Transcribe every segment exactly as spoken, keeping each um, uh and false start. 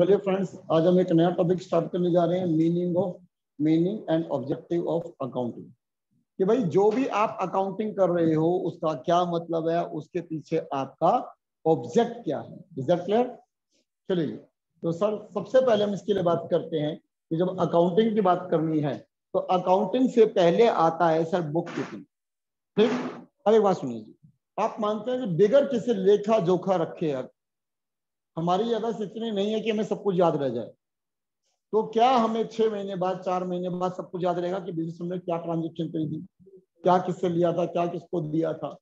चलिए फ्रेंड्स, आज हम एक नया टॉपिक स्टार्ट करने जा रहे हैं, meaning of meaning and objective of accounting. कि भाई जो भी आप अकाउंटिंग कर रहे हो उसका क्या मतलब है, उसके पीछे आपका ऑब्जेक्ट क्या है। Is that clear? चलिए तो सर सबसे पहले हम इसके लिए बात करते हैं कि जब अकाउंटिंग की बात करनी है तो अकाउंटिंग से पहले आता है सर बुक कीपिंग। ठीक, अब एक बात सुनिए जी, आप मानते हैं कि बिगर किसी लेखा जोखा रखे यार हमारी आदत इतनी नहीं है कि हमें सब कुछ याद रह जाए, तो क्या हमें छह महीने बाद चार महीने बाद सब कुछ याद रहेगा कि बिजनेस हमने क्या ट्रांजेक्शन करी थी, क्या किससे लिया था, क्या किसको दिया था।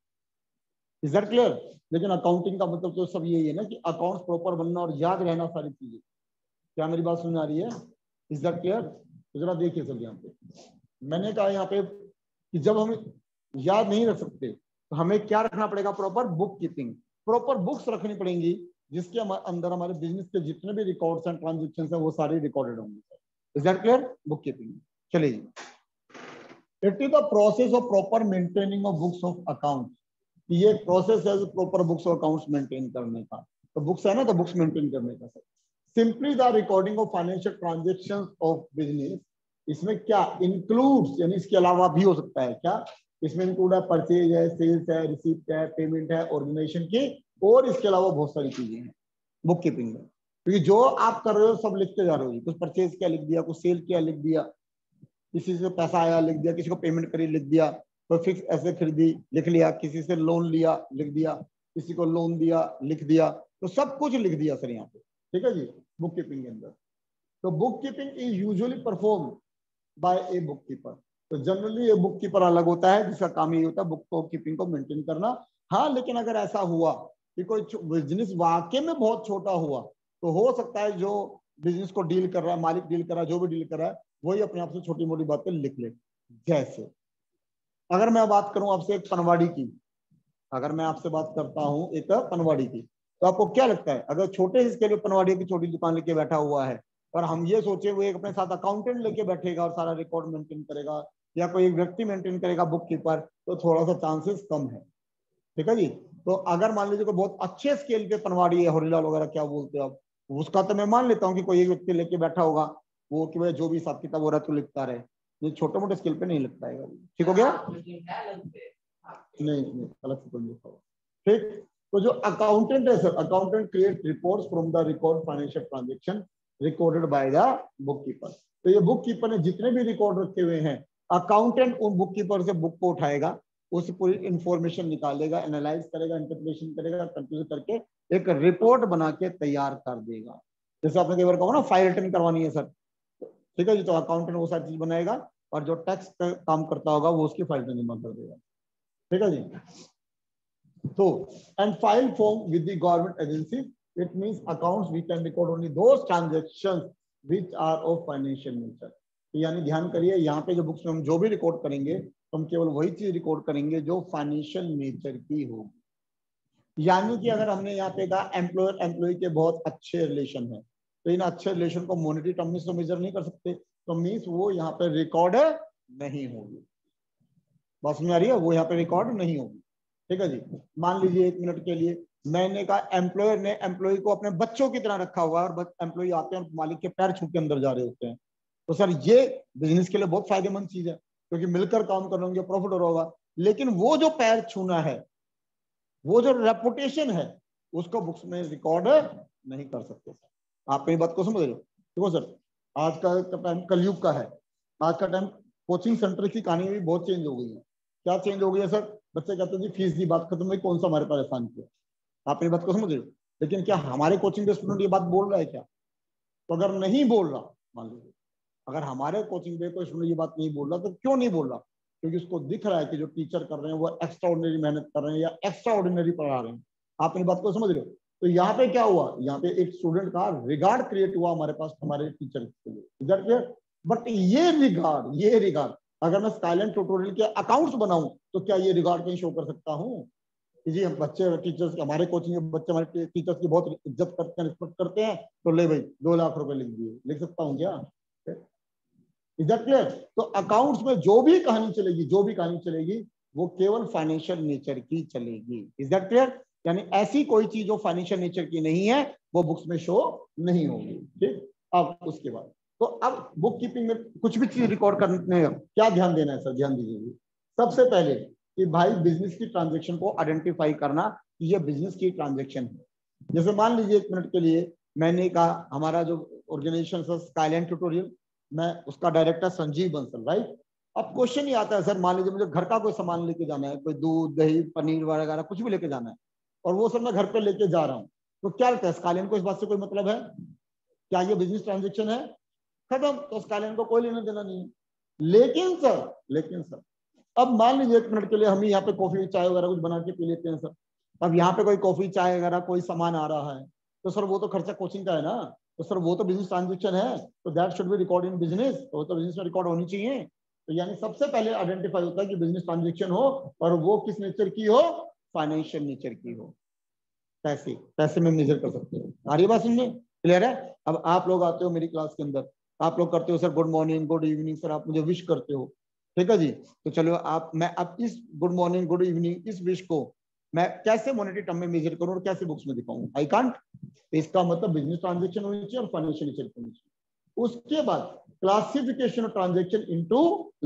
Is that clear? लेकिन अकाउंटिंग का मतलब तो सब यही है ना कि अकाउंट्स प्रॉपर बनना और याद रहना सारी चीजें। क्या मेरी बात समझ आ रही है? Is that clear? तो जरा देखिए सर, यहाँ पे मैंने कहा यहाँ पे कि जब हम याद नहीं रख सकते तो हमें क्या रखना पड़ेगा, proper book keeping, proper books रखनी पड़ेंगी जिसके अंदर हमारे बिजनेस के जितने भी रिकॉर्ड्स एंड ट्रांजेक्शंस हैं वो सारे रिकॉर्डेड होंगे। Is that clear? Book keeping. चलिए, it is the process of proper maintaining of books of accounts. ये प्रोसेस है प्रॉपर बुक्स और अकाउंट्स मेंटेन करने का। तो बुक्स है ना, तो बुक्स मेंटेन करने का sir simply the recording of financial transactions of business. इसमें क्या इंक्लूड्स, यानी इसके अलावा भी हो सकता है क्या, इसमें इंक्लूड है परचेज है, सेल्स है, रिसीप्ट है, पेमेंट है ऑर्गेनाइजेशन की, और इसके अलावा बहुत सारी चीजें हैं बुक कीपिंग में। क्योंकि तो जो आप कर रहे हो सब लिखते जा रहे हो, कुछ परचेज क्या लिख दिया, कुछ सेल क्या लिख दिया, किसी से पैसा आया लिख दिया, किसी को पेमेंट करी लिख दिया, फिक्स ऐसे खरीदी लिख लिया, किसी से लोन लिया लिख दिया, किसी को लोन दिया लिख दिया, तो सब कुछ लिख दिया सर यहाँ पे। ठीक है जी, बुक कीपिंग के अंदर तो book keeping is usually perform by a book keeper. तो जनरली ये बुक कीपर अलग होता है जिसका काम यही होता है बुक कीपिंग को मेंटेन करना। हाँ, लेकिन अगर ऐसा हुआ कि कोई बिजनेस वाकई में बहुत छोटा हुआ तो हो सकता है जो बिजनेस को डील कर रहा है, मालिक डील कर रहा है, जो भी डील कर रहा है वही अपने आप से छोटी मोटी बातें लिख ले। जैसे अगर मैं बात करूं आपसे एक पनवाड़ी की, अगर मैं आपसे बात करता हूं एक पनवाड़ी की, तो आपको क्या लगता है अगर छोटे हिस्से में पनवाड़ी की छोटी दुकान लेके बैठा हुआ है और हम ये सोचे हुए एक अपने साथ अकाउंटेंट लेके बैठेगा और सारा रिकॉर्ड मेंटेन करेगा या कोई एक व्यक्ति मेंटेन करेगा बुक कीपर, तो थोड़ा सा चांसेस कम है। ठीक है जी, तो अगर मान लीजिए कोई बहुत अच्छे स्केल पे पनवाड़ी है, हॉरीलाल वगैरह क्या बोलते हो आप, उसका तो मैं मान लेता हूँ कि कोई एक व्यक्ति लेके बैठा होगा वो कि भाई जो भी हिसाब किताब हो रहा है तो लिखता रहे, छोटे मोटे स्केल पे नहीं लग पाएगा। ठीक हो गया? नहीं नहीं अलग से लिखा हुआ। ठीक, तो जो अकाउंटेंट है sir, accountant create reports from the record financial transaction recorded by the book keeper. तो ये बुक कीपर ने जितने भी रिकॉर्ड रखे हुए हैं, अकाउंटेंट उन बुक कीपर से बुक को उठाएगा, उससे पूरी इंफॉर्मेशन निकालेगा, एनालाइज करेगा, इंटरप्रिटेशन करेगा, कंप्यूटर करके एक रिपोर्ट बना के तैयार कर देगा। जैसे आपने कई बार कहा ना फाइल रिटर्न करवानी है सर, ठीक है जी, तो अकाउंटेंट वो सारी चीज बनाएगा और जो टैक्स का काम करता होगा वो उसकी फाइल में जमा कर देगा। ठीक है जी, तो and file form with the government agency, it means accounts we can record only those transactions which are of financial nature. यानी ध्यान करिए यहाँ पे जो बुक्स में हम जो भी रिकॉर्ड करेंगे तो हम केवल वही चीज रिकॉर्ड करेंगे जो फाइनेंशियल नेचर की होगी। यानी कि अगर हमने यहाँ पे कहा एम्प्लॉयर एम्प्लॉय के बहुत अच्छे रिलेशन है, तो इन अच्छे रिलेशन को मॉनेटरी टर्म से मेजर नहीं कर सकते, तो मींस वो यहाँ पे रिकॉर्ड नहीं होगी। बात समझ आ रही है? वो यहाँ पे रिकॉर्ड नहीं होगी। ठीक है जी, मान लीजिए एक मिनट के लिए मैंने कहा एम्प्लॉयर ने एम्प्लॉय को अपने बच्चों की तरह रखा हुआ है और एम्प्लॉय आते हैं और मालिक के पैर छू के अंदर जा रहे होते हैं, तो सर ये बिजनेस के लिए बहुत फायदेमंद चीज है क्योंकि मिलकर काम कर लेंगे, प्रॉफिट हो रहा होगा। लेकिन वो जो पैर छूना है, वो जो रेपुटेशन है, उसको बुक्स में रिकॉर्ड नहीं कर सकते। आप मेरी बात को समझ रहे हो? देखो सर, आज का टाइम कलयुग का है, आज का टाइम कोचिंग सेंटर की कहानी भी बहुत चेंज हो गई है। क्या चेंज हो गई है सर? बच्चे कहते हैं जी फीस दी, बात खत्म हुई, कौन सा हमारे पास एहसान किया। आप मेरी बात को समझ रहे हो? लेकिन क्या हमारे कोचिंग के स्टूडेंट ये बात बोल रहा है क्या? तो अगर नहीं बोल रहा, मान लीजिए अगर हमारे कोचिंग पे कोई स्टूडेंट ये बात नहीं बोल रहा, तो क्यों नहीं बोल रहा? क्योंकि उसको दिख रहा है कि जो टीचर कर रहे हैं वो एक्स्ट्रा ऑर्डिनरी मेहनत कर रहे हैं या एक्स्ट्रा ऑर्डिनरी पढ़ा रहे हैं। आप मेरी बात को समझ रहे हो? तो यहाँ पे क्या हुआ, यहाँ पे एक स्टूडेंट का रिगार्ड क्रिएट हुआ हमारे पास हमारे टीचर के लिए। बट ये रिगार्ड, ये रिगार्ड अगर मैं स्काईलाइन ट्यूटोरियल के अकाउंट्स बनाऊं तो क्या ये रिगार्ड कहीं शो कर सकता हूँ जी? हम बच्चे टीचर्स, हमारे कोचिंग के बच्चे हमारे टीचर्स की बहुत इज्जत करते हैं, रिस्पेक्ट करते हैं, तो ले भाई दो लाख रुपए लिख दिए, लिख सकता हूँ क्या? Is that clear? तो अकाउंट्स में जो भी कहानी चलेगी, जो भी कहानी चलेगी वो केवल फाइनेंशियल नेचर की चलेगी। Is that clear? यानी ऐसी कोई चीज जो फाइनेंशियल नेचर की नहीं है वो बुक्स में शो नहीं होंगी। ठीक, अब उसके बाद तो अब बुक कीपिंग में कुछ भी चीज रिकॉर्ड करने में क्या ध्यान देना है सर, ध्यान दीजिए। सबसे पहले कि भाई बिजनेस की ट्रांजेक्शन को आइडेंटिफाई करना कि यह बिजनेस की ट्रांजेक्शन है। जैसे मान लीजिए एक मिनट के लिए मैंने कहा हमारा जो ऑर्गेनाइजेशन है स्काईलाइन ट्यूटोरियल, मैं उसका डायरेक्टर संजीव बंसल, राइट। अब क्वेश्चन ही आता है सर, मान लीजिए मुझे घर का कोई सामान लेके जाना है, कोई दूध दही पनीर वगैरह कुछ भी लेके जाना है और वो सब मैं घर पे लेके जा रहा हूँ, तो क्या लगता है स्काईलाइन को इस बात से कोई मतलब है? क्या ये बिजनेस ट्रांजेक्शन है? खत्म, तो स्काईलाइन को कोई लेना देना नहीं है। लेकिन सर लेकिन सर अब मान लीजिए एक मिनट के लिए हम यहाँ पे कॉफी चाय वगैरह कुछ बना के पी लेते हैं सर, अब यहाँ पे कोई कॉफी चाय वगैरह कोई सामान आ रहा है तो सर वो तो खर्चा कोचिंग का है ना, तो सर वो तो बिजनेस ट्रांजेक्शन है, तो that should be record in business, वो तो बिजनेस में रिकॉर्ड होनी चाहिए। तो यानी सबसे पहले आइडेंटिफाई होता है कि बिजनेस ट्रांजेक्शन हो और वो किस नेचर की हो, फाइनेंशियल नेचर की हो, पैसे पैसे में मेजर कर सकते हो। आ रही बात समझ, क्लियर है? अब आप लोग आते हो मेरी क्लास के अंदर, आप लोग करते हो sir good morning good evening, sir आप मुझे विश करते हो, ठीक है जी। तो चलो आप मैं अब इस गुड मॉर्निंग गुड इवनिंग इस विश को मैं कैसे मॉनेटरी टर्म में मेजर करूं और कैसे बुक्स में दिखाऊं? I can't. इसका मतलब बिजनेस ट्रांजेक्शन होनी चाहिए और फाइनेंशियल नेचर होनी चाहिए। उसके बाद classification of transaction into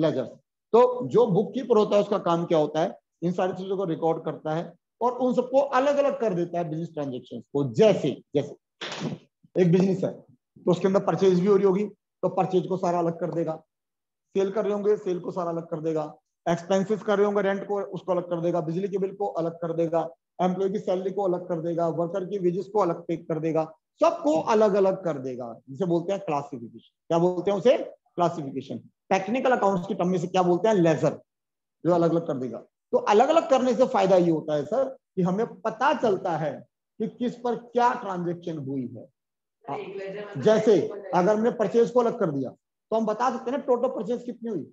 ledgers, तो जो बुक कीपर होता है उसका काम क्या होता है, इन सारी चीजों को रिकॉर्ड करता है और उन सबको अलग अलग कर देता है बिजनेस ट्रांजेक्शन को। जैसे जैसे एक बिजनेस है तो उसके अंदर परचेज भी हो रही होगी तो परचेज को सारा अलग कर देगा, सेल कर रहे होंगे सेल को सारा अलग कर देगा, एक्सपेंसेस कर रहे होंगे रेंट को उसको अलग कर देगा, बिजली के बिल को अलग कर देगा, एम्प्लॉय की सैलरी को अलग कर देगा, वर्कर की वेजेस को अलग पे कर देगा, सबको अलग अलग कर देगा, जिसे बोलते हैं क्लासिफिकेशन। क्या बोलते हैं उसे? क्लासिफिकेशन। टेक्निकल अकाउंट्स की टर्म में से क्या बोलते हैं? लेजर, जो अलग अलग कर देगा। तो अलग अलग करने से फायदा ये होता है सर कि हमें पता चलता है कि किस पर क्या ट्रांजेक्शन हुई है। आ, जैसे अगर हमने परचेज को अलग कर दिया तो हम बता सकते हैं टोटल परचेज कितनी हुई,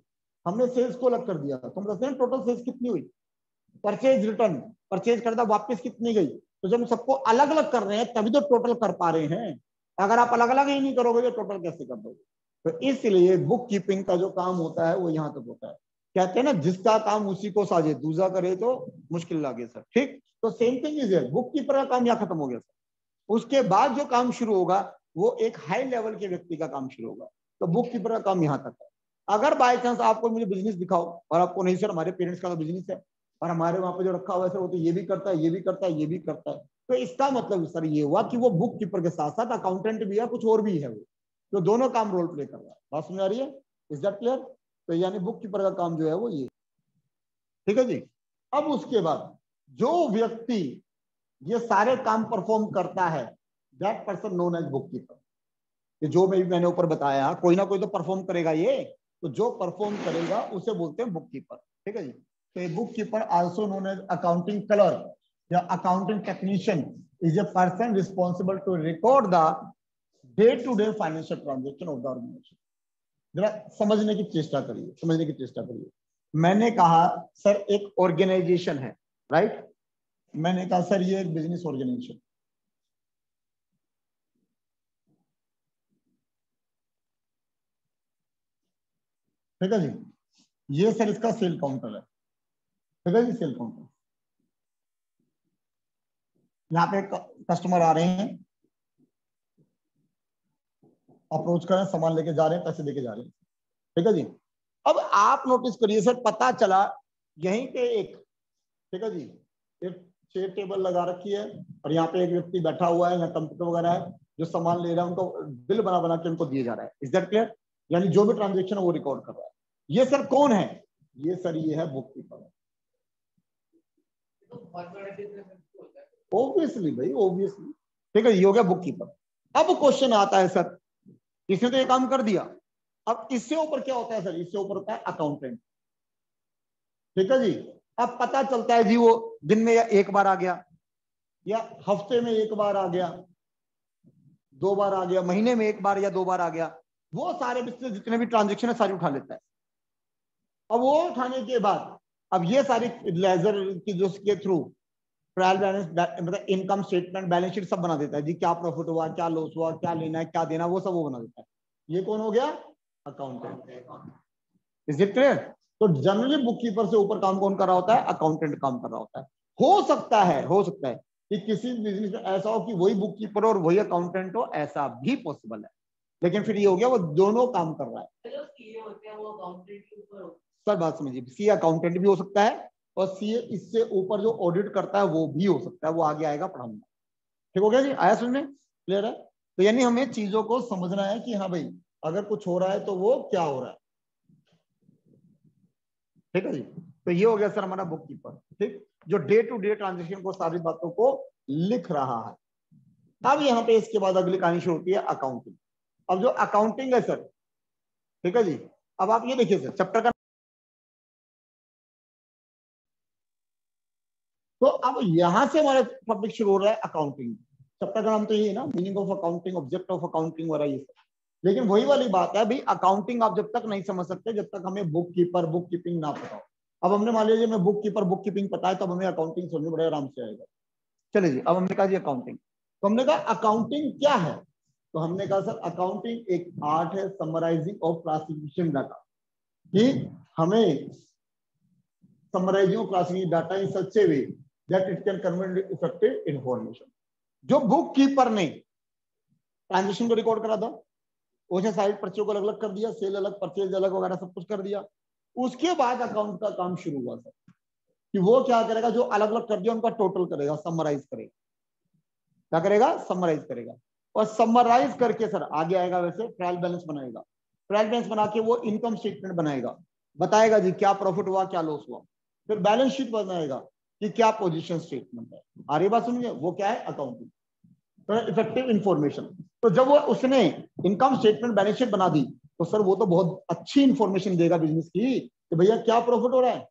हमने सेल्स को अलग कर दिया तो हम बताते हैं टोटल सेल्स कितनी हुई, परचेज रिटर्न परचेज करता वापस कितनी गई। तो जब हम सबको अलग अलग कर रहे हैं तभी तो टोटल कर पा रहे हैं, अगर आप अलग अलग ही नहीं करोगे तो टोटल कैसे कर दोगे? तो इसलिए बुक कीपिंग का जो काम होता है वो यहाँ तक होता है। कहते हैं ना, जिसका काम उसी को साझे, दूसरा करे तो मुश्किल लगे सर। ठीक, तो same thing is here, book keeper का काम यहाँ खत्म हो गया सर। उसके बाद जो काम शुरू होगा वो एक हाई लेवल के व्यक्ति का काम शुरू होगा, तो बुक कीपर का काम यहाँ तक है। अगर बाई चांस आपको मुझे बिजनेस दिखाओ और आपको नहीं सर हमारे पेरेंट्स का तो बिजनेस है और हमारे वहाँ पे जो रखा हुआ है सर वो तो ये भी करता है ये भी करता है ये भी करता है, तो इसका मतलब सर ये हुआ कि वो बुक कीपर के साथ साथ अकाउंटेंट भी है, कुछ और भी है, वो तो दोनों काम रोल प्ले कर रहा है। बात समझ आ रही है? Is that clear? तो यानी बुक कीपर का काम जो है वो ये, ठीक है जी। अब उसके बाद जो व्यक्ति ये सारे काम परफॉर्म करता है that person known as book keeper. जो मैं मैंने ऊपर बताया कोई ना कोई तो परफॉर्म करेगा ये, तो जो परफॉर्म करेगा उसे बोलते हैं बुक कीपर, ठीक है जी। तो ये book keeper also known as accounting clerk या accounting technician is a person responsible to record the day to day financial transaction of the organisation. जरा समझने की चेष्टा करिए, समझने की चेष्टा करिए। मैंने कहा सर एक ऑर्गेनाइजेशन है, राइट। मैंने कहा सर ये एक बिजनेस ऑर्गेनाइजेशन, ठीक है जी। ये सर इसका सेल काउंटर है, ठीक है जी, सेल काउंटर। यहाँ पे कस्टमर आ रहे हैं, अप्रोच कर रहे हैं, सामान लेके जा रहे हैं, पैसे देके जा रहे हैं, ठीक है जी। अब आप नोटिस करिए सर, पता चला यहीं पे एक, ठीक है जी, एक चेयर टेबल लगा रखी है और यहाँ पे एक व्यक्ति बैठा हुआ है, यहाँ कंप्यूटर वगैरह है, जो सामान ले रहा है उनको बिल बना बना के उनको दिए जा रहा है। Is that clear? यानी जो भी ट्रांजेक्शन है वो रिकॉर्ड कर रहा है। ये सर कौन है? ये सर ये है बुक कीपर। ऑब्वियसली भाई, ऑब्वियसली, ठीक है, ये हो गया बुक कीपर। अब क्वेश्चन आता है सर इसने तो ये काम कर दिया, अब इससे ऊपर क्या होता है सर? इससे ऊपर होता है अकाउंटेंट, ठीक है जी। अब पता चलता है जी वो दिन में या एक बार आ गया, या हफ्ते में एक बार आ गया, दो बार आ गया, महीने में एक बार या दो बार आ गया, वो सारे बिजनेस जितने भी ट्रांजेक्शन है सारे उठा लेता है। अब वो उठाने के बाद अब ये सारी लेजर की जो उसके थ्रू ट्रायल बैलेंस मतलब इनकम स्टेटमेंट बैलेंस शीट सब बना देता है जी, क्या प्रॉफिट हुआ क्या लॉस हुआ क्या लेना है क्या देना वो सब वो बना देता है। ये कौन हो गया? अकाउंटेंट। Is it clear? तो जनरली बुक कीपर से ऊपर काम कौन कर रहा होता है? अकाउंटेंट काम कर रहा होता है। हो सकता है हो सकता है कि किसी बिजनेस में ऐसा हो कि वही बुक कीपर और वही अकाउंटेंट हो, ऐसा भी पॉसिबल है। लेकिन फिर ये हो गया वो दोनों काम कर रहा है। सर बात समझिए, सीए अकाउंटेंट भी हो सकता है और सीए इससे ऊपर जो ऑडिट करता है वो भी हो सकता है, वो आगे आएगा पढ़ाऊंगा। ठीक हो गया जी, आया सुनने क्लियर है। तो यानी हमें चीजों को समझना है कि हाँ भाई अगर कुछ हो रहा है तो वो क्या हो रहा है। ठीक है जी, तो ये हो गया सर हमारा बुक कीपर, ठीक, जो डे टू डे ट्रांजेक्शन को सारी बातों को लिख रहा है। अब यहाँ पे इसके बाद अगली कहानी शुरू होती है अकाउंटिंग। अब जो अकाउंटिंग है सर, ठीक है जी, अब आप ये देखिए सर चैप्टर का, तो अब यहां से हमारा टॉपिक शुरू हो रहा है अकाउंटिंग। चैप्टर का नाम तो यही है ना, meaning of accounting, object of accounting हो रहा है ये सब। लेकिन वही वाली बात है भाई, अकाउंटिंग आप जब तक नहीं समझ सकते जब तक हमें बुक कीपर बुक कीपिंग ना पता हो। अब हमने मान लीजिए मैं बुक कीपर बुक कीपिंग पता है तो हमें अकाउंटिंग समझ में बड़े आराम से आएगा। चलिए जी, अब हमने कहा जी अकाउंटिंग, तो हमने कहा अकाउंटिंग क्या है, तो हमने कहा सर अकाउंटिंग एक आर्ट है समराइजिंग और क्लासिफिकेशन डाटा, कि हमें समराइजिंग और classification data in such a way that it can convert effective information. जो बुक कीपर ने ट्रांजेक्शन को रिकॉर्ड करा था उसने साइड पर्चों को अलग अलग कर दिया, सेल अलग परचेज अलग वगैरह सब कुछ कर दिया, उसके बाद अकाउंट का काम शुरू हुआ सर कि वो क्या करेगा, जो अलग अलग कर दिया उनका टोटल करेगा, समराइज करेगा, क्या करेगा समराइज करेगा, और समराइज करके सर आगे आएगा वैसे ट्रायल बैलेंस बनाएगा, ट्रायल बैलेंस बना के वो इनकम स्टेटमेंट बनाएगा, बताएगा जी क्या प्रॉफिट हुआ क्या लॉस हुआ, फिर बैलेंस शीट बनाएगा कि क्या पोजीशन स्टेटमेंट है। अरे बात समझिए, वो क्या है अकाउंटिंग, तो इफेक्टिव इंफॉर्मेशन। तो जब वो उसने इनकम स्टेटमेंट बैलेंस शीट बना दी तो सर वो तो बहुत अच्छी इंफॉर्मेशन देगा बिजनेस की कि भैया क्या प्रॉफिट हो रहा है।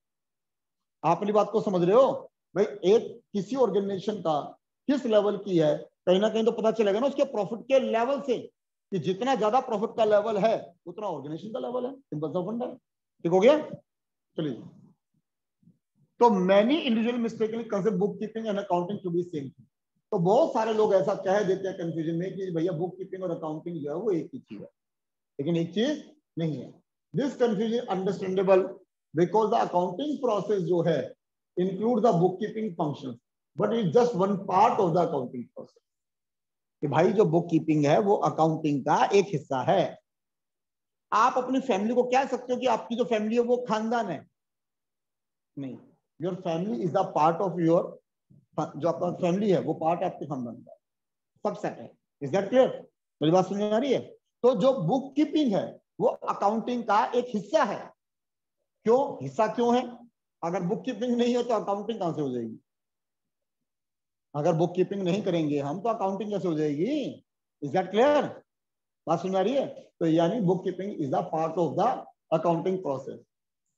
आप अपनी बात को समझ रहे हो भाई, एक किसी ऑर्गेनाइजेशन का किस लेवल की है कहीं ना कहीं तो पता चलेगा ना उसके प्रॉफिट के लेवल से, कि जितना ज्यादा प्रॉफिट का लेवल है उतना ऑर्गेनाइजेशन का लेवल है, सिंपल सा फंडा है। ठीक हो गया, चलिए। तो many individual mistakenly concept book keeping and accounting to be same thing. तो बहुत सारे लोग ऐसा कह देते हैं कंफ्यूजन में कि भैया बुक कीपिंग और अकाउंटिंग जो है वो एक ही चीज है, लेकिन एक चीज नहीं है। This confusion understandable because the accounting process जो है include the book keeping function but it just one part of the accounting process. कि भाई जो बुक कीपिंग है वो अकाउंटिंग का एक हिस्सा है। आप अपनी फैमिली को कह सकते हो कि आपकी जो फैमिली है वो खानदान है, नहीं, your family is a part of your, जो आपका फैमिली है वो पार्ट आपके खानदान का सबसेट है। इज दैट क्लियर, मेरी बात समझ आ रही है। तो जो बुक कीपिंग है वो अकाउंटिंग का एक हिस्सा है। क्यों हिस्सा क्यों है? अगर बुक कीपिंग नहीं हो तो अकाउंटिंग कहां से हो जाएगी? अगर बुक कीपिंग नहीं करेंगे हम तो अकाउंटिंग कैसे हो जाएगी? इज दैट क्लियर, बात समझ आ रही है। तो यानी book keeping is a part of the accounting process.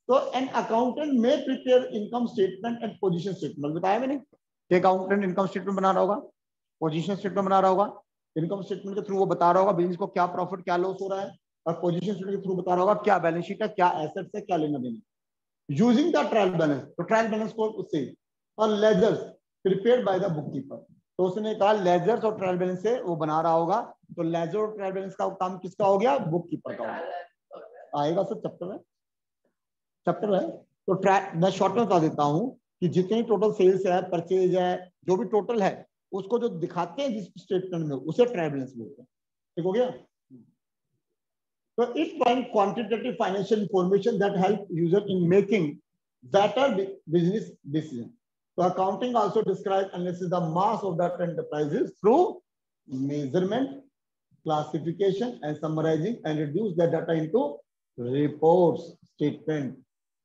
तो एन अकाउंटेंट में prepare income statement and position statement, बताया मैंने कि अकाउंटेंट इनकम स्टेटमेंट बना रहा होगा, पोजीशन स्टेटमेंट बना रहा होगा, इनकम स्टेटमेंट के थ्रू वो बता रहा होगा बिजनेस को क्या प्रॉफिट क्या लॉस हो रहा है, और पोजीशन स्टेटमेंट के थ्रू बता रहा होगा क्या बैलेंस शीट है क्या एसेट्स है क्या लेना देना, यूजिंग द ट्रायल बैलेंस। तो ट्रायल बैलेंस को उससे और ledgers prepared by the book keeper, तो उसने कहा लेजर्स और ट्रायल बैलेंस से वो बना रहा होगा। तो लेजर और ट्रायल बैलेंस का काम किसका हो गया? बुक कीपर का हो गया। आएगा सर चैप्टर है, चैप्टर है। तो ट्रायल मैं शॉर्ट में बता देता हूँ कि जितनी टोटल सेल्स है परचेज है जो भी टोटल है उसको जो दिखाते हैं जिस स्टेटमेंट में उसे ट्रायल बैलेंस बोलते हैं। ठीक हो गया। तो it provide quantitative financial information that help user in making better business decision. तो accounting also describe analysis the mass of that enterprises through measurement classification and summarising and reduce that data into reports statement.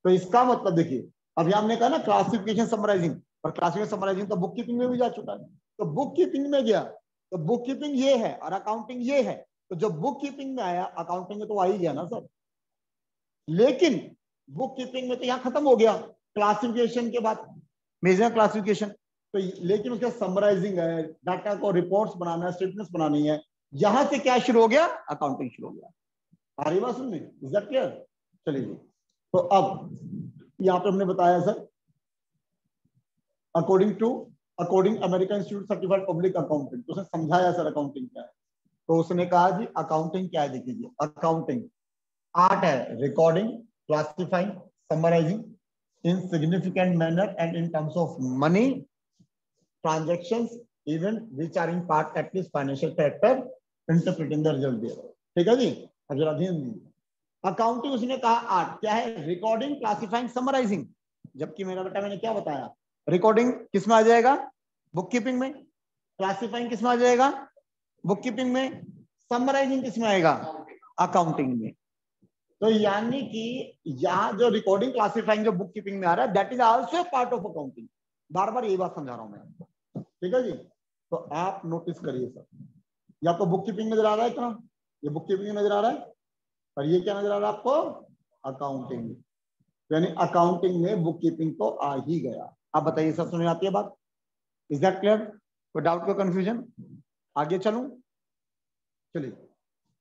तो इसका मतलब देखिए, अभी हमने कहा ना classification summarising, और क्लासिफिकेशन समराइजिंग तो बुक कीपिंग में भी जा चुका है। तो बुक कीपिंग में गया तो बुक कीपिंग ये है और अकाउंटिंग ये है, तो जब बुक कीपिंग में आया अकाउंटिंग में तो आ ही गया ना सर। लेकिन बुक कीपिंग में तो यहाँ खत्म हो गया क्लासिफिकेशन के बाद मेजर क्लासिफिकेशन, तो लेकिन उसका समराइजिंग है, डाटा को रिपोर्ट्स बनाना है, स्टेटमेंट्स बनानी है, यहां से क्या शुरू हो गया? अकाउंटिंग शुरू हो गया। आ रही बात सुनने, इज दैट क्लियर? चलिए जी, तो अब यहाँ पे हमने बताया sir according to according American institute certified public accountant, उसने समझाया सर अकाउंटिंग क्या है। तो उसने कहा जी अकाउंटिंग क्या है, देखिए अकाउंटिंग आर्ट है recording classifying summarising in significant manner and in terms of money transactions, even which are in part at least financial character, interpreting the result there. ठीक है जी, जरा ध्यान दीजिए। अकाउंटिंग उसने कहा आठ, क्या है? Recording, classifying, summarising. जबकि मेरा बेटा मैंने क्या बताया? रिकॉर्डिंग किसमें आ जाएगा? बुक कीपिंग में। क्लासिफाइंग किसमें आ जाएगा? बुक कीपिंग में। समराइजिंग किसमें आएगा? अकाउंटिंग में। तो यानी कि यहाँ जो रिकॉर्डिंग, क्लासिफाइंग, जो बुक कीपिंग में आ रहा है, that is also part of accounting. बार बार ये बात समझा रहा हूं मैं आपको, ठीक है जी। तो आप नोटिस करिए सर, ये आपको बुक कीपिंग नजर आ रहा है क्या? ये बुक कीपिंग नजर आ रहा है, और ये क्या नजर आ रहा है आपको? अकाउंटिंग। यानी अकाउंटिंग में बुक कीपिंग तो आ ही गया। आप बताइए सब समझ आती है बात? Is that clear? कोई डाउट, कोई कंफ्यूजन? आगे चलूं? चलिए,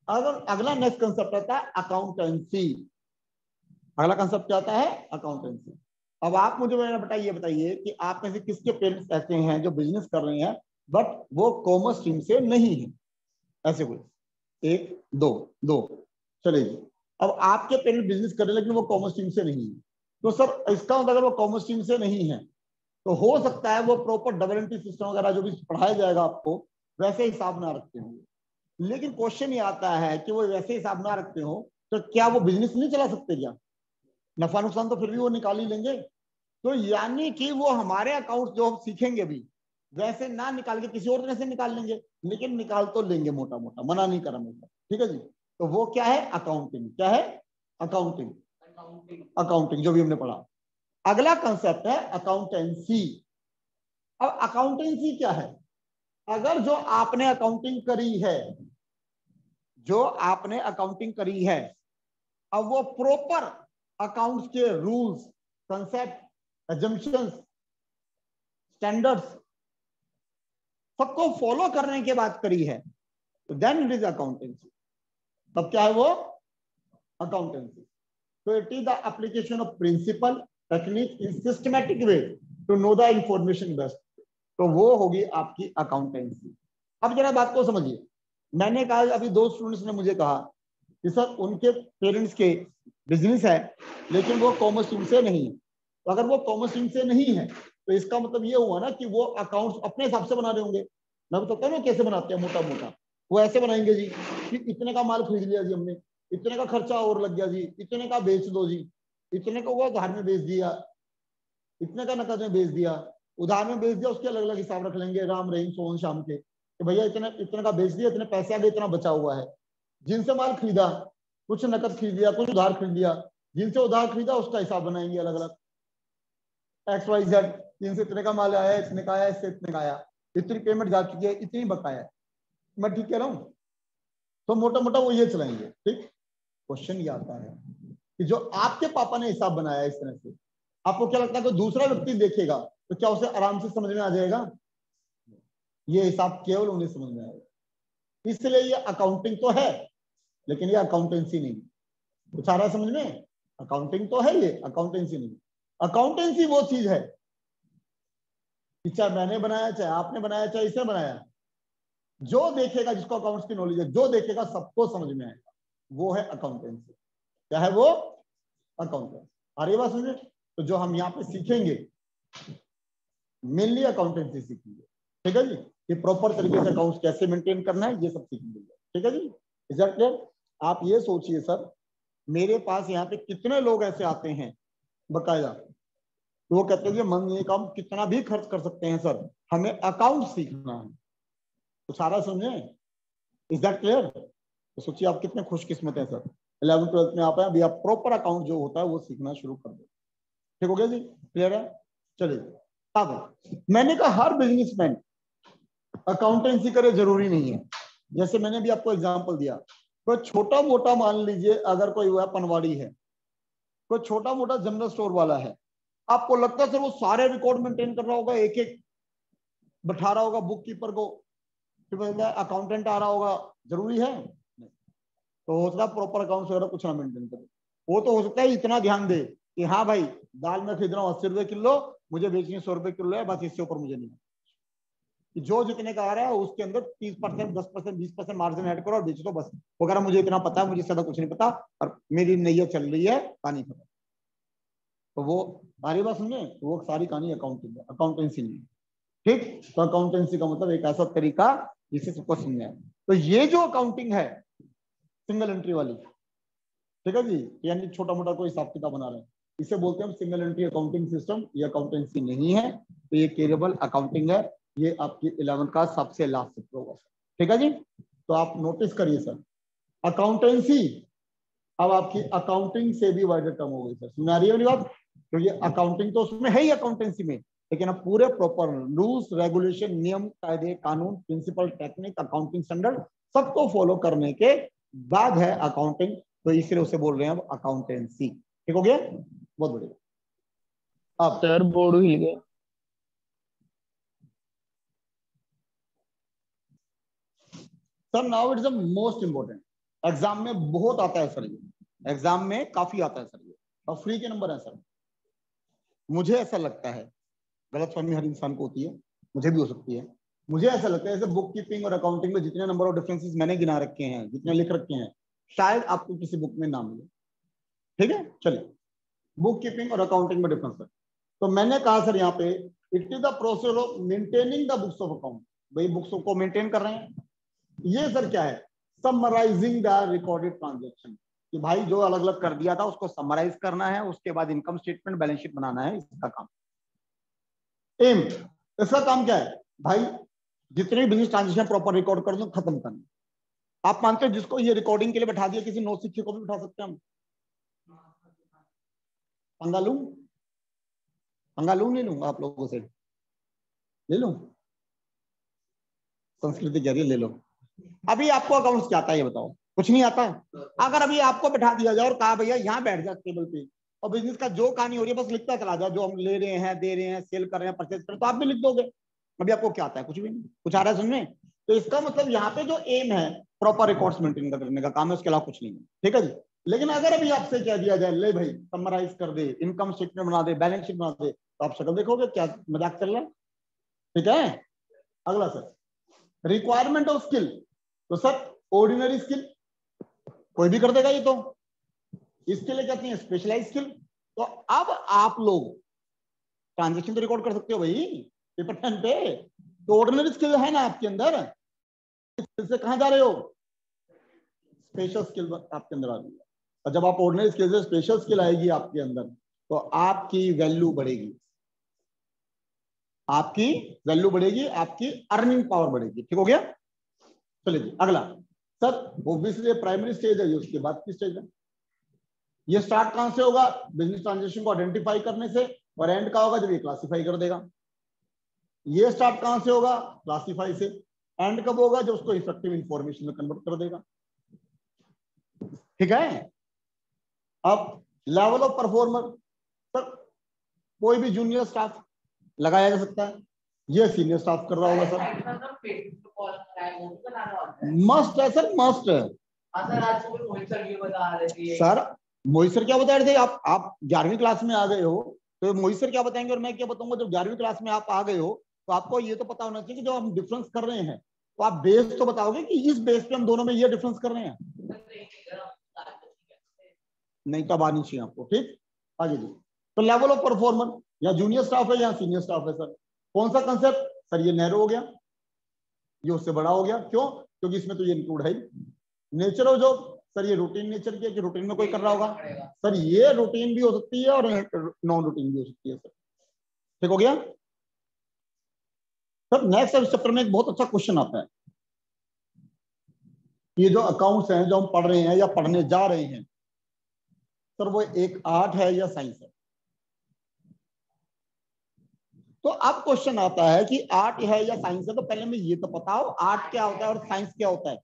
अगर अगला नेक्स्ट कंसेप्ट आता है अकाउंटेंसी। अगला कंसेप्ट क्या आता है? अकाउंटेंसी। अब आप मुझे मेरा बेटा ये बताइए कि आप में से किसके पेरेंट्स ऐसे हैं जो बिजनेस कर रहे हैं बट वो कॉमर्स स्ट्रीम से नहीं है? ऐसे कोई एक दो दो चले जी। अब आपके पेरेंट्स बिजनेस कर रहे हैं लेकिन वो कॉमर्स स्ट्रीम से नहीं है, तो सर इसका मतलब अगर वो कॉमर्स स्ट्रीम से नहीं है तो हो सकता है वो प्रॉपर डबल एंट्री सिस्टम वगैरह जो भी पढ़ाया जाएगा आपको वैसे हिसाब ना रखते होंगे। लेकिन क्वेश्चन ये आता है कि वो वैसे हिसाब ना रखते हो तो क्या वो बिजनेस नहीं चला सकते? क्या नफा नुकसान तो फिर भी वो निकाल ही लेंगे। तो यानी कि वो हमारे अकाउंट जो हम सीखेंगे भी वैसे ना निकाल के किसी और तरह से निकाल लेंगे, लेकिन निकाल तो लेंगे मोटा मोटा, मना नहीं करा मोटा, ठीक है जी। तो वो क्या है? अकाउंटिंग। क्या है? अकाउंटिंग। अकाउंटिंग, अकाउंटिंग जो भी हमने पढ़ा। अगला कंसेप्ट है अकाउंटेंसी। अब अकाउंटेंसी क्या है? अगर जो आपने अकाउंटिंग करी है, जो आपने अकाउंटिंग करी है, अब वो प्रॉपर अकाउंट्स के रूल्स, कंसेप्ट, एजम्पशंस, स्टैंडर्ड्स सबको फॉलो करने के बाद करी है, देन इट इज अकाउंटेंसी। तब क्या है वो? अकाउंटेंसी। तो it is the application of principle, technique in systematic way to know the information best. तो वो होगी आपकी अकाउंटेंसी। अब जरा बात को समझिए। मैंने कहा, अभी दो स्टूडेंट्स ने मुझे कहा कि सर उनके पेरेंट्स के बिजनेस है लेकिन वो कॉमर्स स्ट्रीम से नहीं है। तो अगर वो कॉमर्स स्ट्रीम से नहीं है तो इसका मतलब ये हुआ ना कि वो अकाउंट्स अपने हिसाब से बना रहे होंगे। मैं बताता हूँ ना कैसे बनाते हैं मोटा मोटा। वो ऐसे बनाएंगे जी कि इतने का माल खरीद लिया जी हमने, इतने का खर्चा और लग गया जी, इतने का बेच दो जी, इतने का वो उधार में बेच दिया, इतने का नकद में बेच दिया, उधार में बेच दिया, उसके अलग अलग हिसाब रख लेंगे राम रहीम सोहन शाम के कि भैया इतने इतने का बेच दिया, इतने पैसे आ गए, इतना बचा हुआ है। जिनसे माल खरीदा, कुछ नकद खरीद लिया, कुछ उधार खरीद लिया, जिनसे उधार खरीदा उसका हिसाब बनाएंगे अलग अलग, एक्स वाई जेड, जिनसे इतने का माल आया, इतने का आया, इससे इतने का आया, इतनी पेमेंट जा चुकी है, इतनी बकाया है। मैं ठीक कह रहा हूँ? तो मोटा मोटा वो ये चलाएंगे, ठीक। क्वेश्चन ये आता है कि जो आपके पापा ने हिसाब बनाया इस तरह से, आपको क्या लगता है कि दूसरा व्यक्ति देखेगा तो क्या उसे आराम से समझ में आ जाएगा? ये हिसाब केवल उन्हें समझ में आएगा। इसलिए ये अकाउंटिंग तो है लेकिन ये अकाउंटेंसी नहीं। कुछ आ रहा है समझ में? अकाउंटिंग तो है, ये अकाउंटेंसी नहीं। अकाउंटेंसी वो चीज है कि चाहे मैंने बनाया, चाहे आपने बनाया, चाहे इसने बनाया, जो देखेगा, जिसको अकाउंट्स की नॉलेज है, जो देखेगा सबको समझ में आएगा। वो है अकाउंटेंसी। क्या है वो? अकाउंटेंसी। अरे बात समझे? तो जो हम यहाँ पे सीखेंगे मेनली अकाउंटेंसी सीखेंगे, ठीक है जी। ये प्रॉपर तरीके से अकाउंट्स कैसे मेंटेन करना है ये सब सीखेंगे, ठीक है जी। Is that clear? आप ये सोचिए सर, मेरे पास यहाँ पे कितने लोग ऐसे आते हैं बकायदा, तो वो कहते हैं जी मन ये काम कितना भी खर्च कर सकते हैं सर, हमें अकाउंट सीखना है। तो सारा समझे? Is that clear? तो सोचिए आप कितने खुशकिस्मत हैं सर, इलेवन ट्वेल्थ में आप हैं, अभी आप प्रॉपर अकाउंट जो होता है वो सीखना शुरू कर दो, ठीक हो गया जी। क्लियर है? चलिए आगे। मैंने कहा हर बिजनेसमैन अकाउंटेंसी करे जरूरी नहीं है। जैसे मैंने भी आपको एग्जाम्पल दिया, कोई छोटा मोटा मान लीजिए अगर कोई वह पनवाड़ी है, कोई छोटा मोटा जनरल स्टोर वाला है, आपको लगता है सर वो सारे रिकॉर्ड मेंटेन कर रहा होगा, एक एक बैठा रहा होगा बुक कीपर को, अकाउंटेंट आ रहा होगा, जरूरी है? नहीं। तो हो सकता है प्रॉपर अकाउंट्स वगैरह कुछ ना मेंटेन करे। वो तो हो सकता है इतना ध्यान दे कि हाँ भाई दाल में खरीद रहा हूँ अस्सी रुपए किलो, मुझे बेचनी सौ रुपए किलो है, बस इससे ऊपर मुझे नहीं है। जो जितने का आ रहा है उसके अंदर तीस परसेंट दस परसेंट बीस परसेंट मार्जिन ऐड करो और बेच दो बस। वगैरह मुझे इतना पता है, मुझे ज्यादा कुछ नहीं पता, और मेरी नैया चल रही है कहानी पता। तो वो सारी बात सुनिए, वो सारी कहानी अकाउंटिंग है, अकाउंटेंसी नहीं। ठीक। तो अकाउंटेंसी का मतलब एक ऐसा तरीका जिसे सबको समझना है। तो ये जो अकाउंटिंग है सिंगल एंट्री वाली, ठीक है जी, यानी छोटा मोटा कोई हिसाब किताब बना रहे हैं, इसे बोलते हैं सिंगल एंट्री अकाउंटिंग सिस्टम। ये अकाउंटेंसी नहीं है, तो ये कैरियबल अकाउंटिंग है। ये आपकी इलेवंथ का सबसे लास्ट चैप्टर होगा, ठीक है जी। तो आप नोटिस करिए सर, अकाउंटेंसी अब आपकी अकाउंटिंग से भी वाइडर टर्म हो गई सर, सुना रही है मेरी बात। तो ये अकाउंटिंग तो उसमें है ही अकाउंटेंसी में, लेकिन अब पूरे प्रॉपर रूल्स रेगुलेशन नियम कायदे कानून प्रिंसिपल टेक्निक अकाउंटिंग स्टैंडर्ड सबको फॉलो करने के बाद है अकाउंटिंग, तो इसलिए उसे बोल रहे हैं अब अकाउंटेंसी, ठीक हो गया। बहुत बढ़िया। आप सर बोर्ड हिल गया, sir now it's the most important, exam में बहुत आता है सर ये, एग्जाम में काफी आता है सर ये, और फ्री के नंबर है सर। मुझे ऐसा लगता है, गलतफहमी हर इंसान को होती है, मुझे भी हो सकती है, मुझे ऐसा लगता है जैसे बुक कीपिंग और अकाउंटिंग में जितने नंबर ऑफ डिफरेंसेस मैंने गिना रखे हैं, जितने लिख रखे हैं, शायद आपको किसी बुक में ना मिले, ठीक है। चलिए, बुक कीपिंग और अकाउंटिंग में डिफरेंस है, तो मैंने कहा सर यहाँ पे it is the process of maintaining the books of account, भाई बुक्स को मेंटेन कर रहे हैं। ये सर क्या है, समराइजिंग द रिकॉर्डेड ट्रांजेक्शन, कि भाई जो अलग अलग कर दिया था उसको समराइज करना है, उसके बाद इनकम स्टेटमेंट बैलेंस शीट बनाना है, इसका काम। एम इसका काम क्या है, भाई जितनी बिजनेस ट्रांजेक्शन प्रॉपर रिकॉर्ड कर दो, खत्म करना। आप मानते हो जिसको ये रिकॉर्डिंग के लिए बैठा दिया, किसी नोट शिक्षक को भी बैठा सकते हैं हम? पंगा लूं पंगा लूं ले लूंगा आप लोगों से, ले लूं, संस्कृति जरिए ले लो। अभी आपको अकाउंट्स क्या आता है ये बताओ, कुछ नहीं आता है। अगर अभी आपको बैठा दिया जाए और कहा भैया यहाँ बैठ जा टेबल पे, और बिजनेस का जो कहानी हो रही है बस लिखता चला जाओ, जो हम ले रहे हैं, दे रहे हैं, सेल कर रहे हैं, परचेज कर रहे हैं, तो आप भी लिख दोगे। अभी आपको क्या आता है, कुछ भी नहीं। कुछ आ रहा है सुनने? तो इसका मतलब यहाँ पे जो एम है प्रॉपर रिकॉर्ड्स मेंटेन करने का काम है, उसके अलावा कुछ नहीं है, ठीक है जी। लेकिन अगर अभी आपसे कह दिया जाए ले भाई समराइज कर दे, इनकम स्टेटमेंट बना दे, बैलेंस शीट बना दे, तो आप शक्ल देखोगे क्या मजाक चल रहा है, ठीक है। अगला सर रिक्वायरमेंट ऑफ स्किल, तो सर ऑर्डिनरी स्किल कोई भी कर देगा ये, तो इसके लिए कहते हैं स्पेशलाइज स्किल। तो अब आप लोग ट्रांजेक्शन तो रिकॉर्ड कर सकते हो भाई पेपर पेन पे, तो ऑर्डिनरी स्किल है ना आपके अंदर, इससे कहां जा रहे हो, स्पेशल स्किल आपके अंदर आ रही है। और जब आप ऑर्डिनरी स्किल से स्पेशल स्किल आएगी आपके अंदर, तो आपकी वैल्यू बढ़ेगी, आपकी वैल्यू बढ़ेगी, आपकी अर्निंग पावर बढ़ेगी, ठीक हो गया। चलिए जी अगला सर, ऑब्वियसली प्राइमरी स्टेज है, उसके बाद की स्टेज है। ये स्टार्ट कहां से होगा, बिजनेस ट्रांजेक्शन को आइडेंटिफाई करने से, और एंड का होगा जब ये क्लासिफाई कर देगा। ये स्टार्ट कहां से होगा, क्लासिफाई से। एंड कब होगा, जब उसको इफेक्टिव इंफॉर्मेशन में कन्वर्ट कर देगा, ठीक है। अब लेवल ऑफ परफॉर्मर सर, कोई भी जूनियर स्टाफ लगाया जा सकता है, ये सीनियर स्टाफ कर रहा होगा सर, मस्ट है सर, मस्ट है सर। मोहित सर क्या बता रहे थे, आप आप ग्यारहवीं क्लास में आ गए हो, तो मोहित सर क्या बताएंगे और मैं क्या बताऊंगा। जब ग्यारहवीं क्लास में आप आ गए हो, तो आपको ये तो पता होना चाहिए कि जब हम डिफरेंस कर रहे हैं, तो आप बेस तो बताओगे कि इस बेस पे हम दोनों में ये डिफरेंस कर रहे हैं, नहीं तब आनी चाहिए आपको, ठीक। आगे जी, तो लेवल ऑफ परफॉर्मर, या जूनियर स्टाफ है या सीनियर स्टाफ है सर। कौन सा कंसेप्ट सर, ये नैरो हो गया, ये उससे बड़ा हो गया, क्यों, क्योंकि इसमें तो ये इंक्लूड है। नेचर ऑफ जॉब सर, ये रूटीन नेचर की है कि रूटीन में कोई कर रहा होगा सर, ये रूटीन भी हो सकती है और नॉन रूटीन भी हो सकती है सर, ठीक हो गया सर। नेक्स्ट चैप्टर में एक बहुत अच्छा क्वेश्चन आता है, ये जो अकाउंट्स हैं जो हम पढ़ रहे हैं या पढ़ने जा रहे हैं सर, वो एक आर्ट है या साइंस है। तो अब क्वेश्चन आता है कि आर्ट है या साइंस है, तो पहले मैं ये तो पता हो आर्ट क्या होता है और साइंस क्या होता है।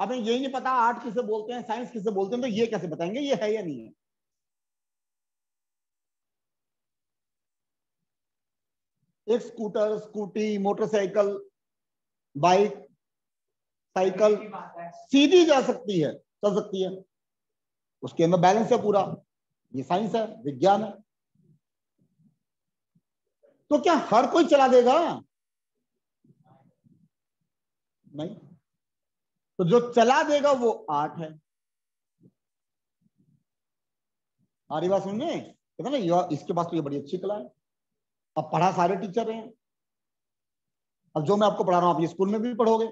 हमें यही नहीं पता आर्ट किसे बोलते हैं, साइंस किसे बोलते हैं, तो ये कैसे बताएंगे ये है या नहीं है। एक scooter, scooty, motorcycle, bike, cycle सीधी जा सकती है, चल सकती है, उसके अंदर बैलेंस है पूरा, ये साइंस है, विज्ञान है। तो क्या हर कोई चला देगा, नहीं। तो जो चला देगा वो आर्ट है, आर्य बात सुनने, कहते ना इसके पास तो ये बड़ी अच्छी कला है। अब पढ़ा सारे टीचर हैं, अब जो मैं आपको पढ़ा रहा हूं आप स्कूल में भी पढ़ोगे,